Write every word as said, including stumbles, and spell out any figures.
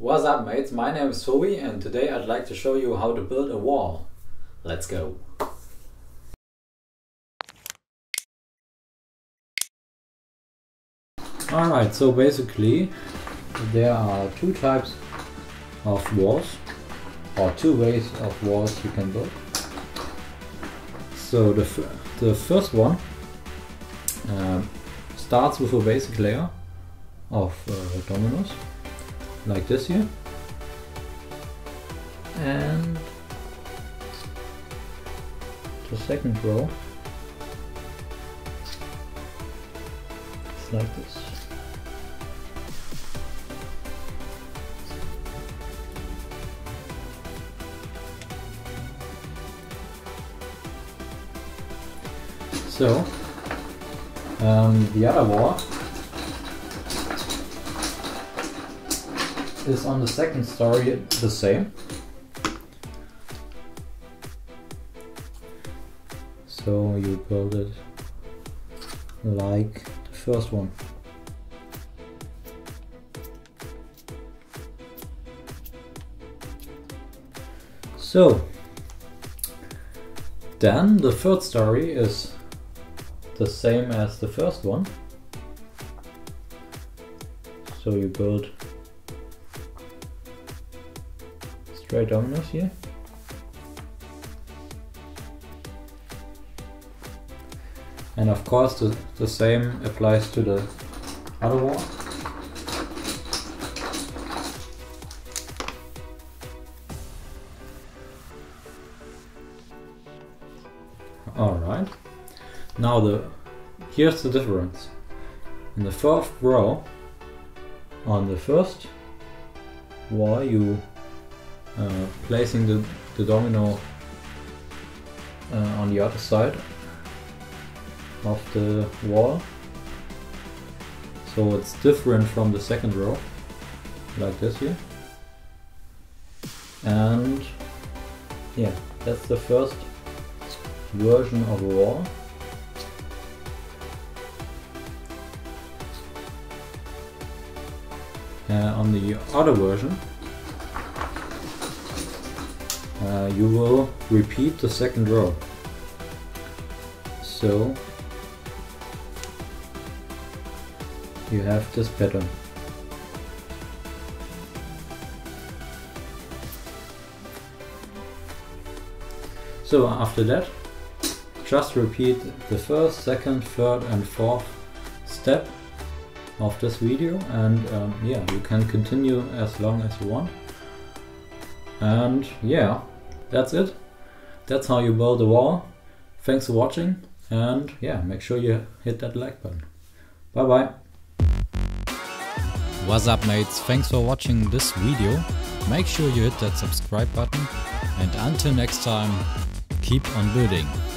What's up, mates? My name is Toby and today I'd like to show you how to build a wall. Let's go! Alright, so basically there are two types of walls, or two ways of walls you can build. So the, the first one uh, starts with a basic layer of uh, dominoes, like this here, and the second row is like this. So um, the other wall is on the second story the same. So you build it like the first one. So then the third story is the same as the first one. So you build straight dominoes here, and of course the, the same applies to the other wall. Alright, now the here's the difference. In the fourth row on the first wall you Uh, placing the, the domino uh, on the other side of the wall, so it's different from the second row, like this here. And yeah, that's the first version of a wall. Uh, on the other version Uh, you will repeat the second row. So you have this pattern. So after that, just repeat the first, second, third and fourth step of this video, and um, yeah, you can continue as long as you want. And yeah, that's it. That's how you build a wall. Thanks for watching, and yeah, make sure you hit that like button. Bye bye. What's up, mates? Thanks for watching this video. Make sure you hit that subscribe button, and until next time, keep on building.